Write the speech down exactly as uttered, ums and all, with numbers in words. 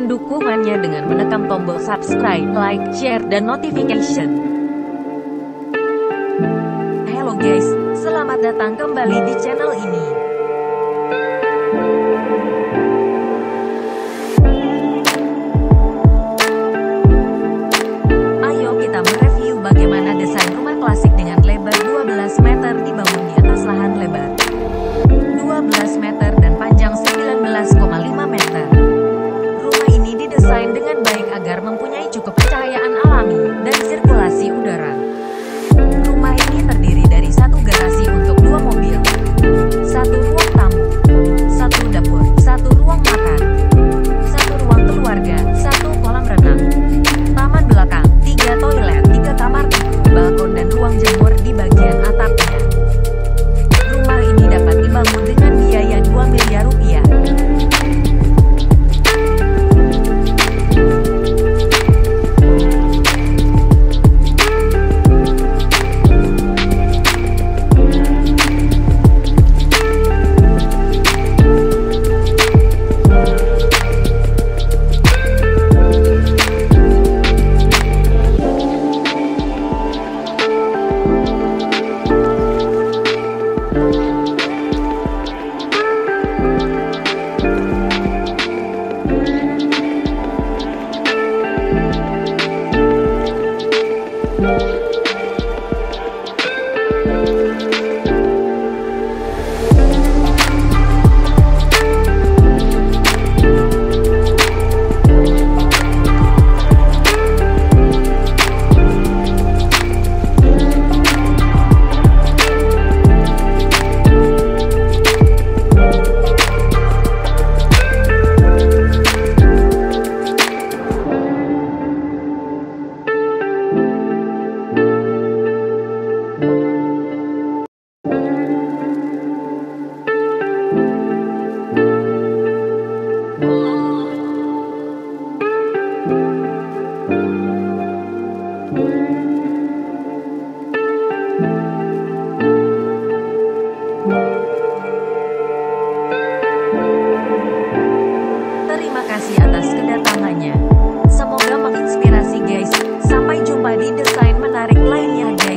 respon dukungannya dengan menekan tombol subscribe, like, share, dan notification. Hello guys, selamat datang kembali di channel ini. Ayo kita mereview bagaimana desain rumah klasik dengan lebar dua belas meter dibangun di atas lahan lebar dua belas meter.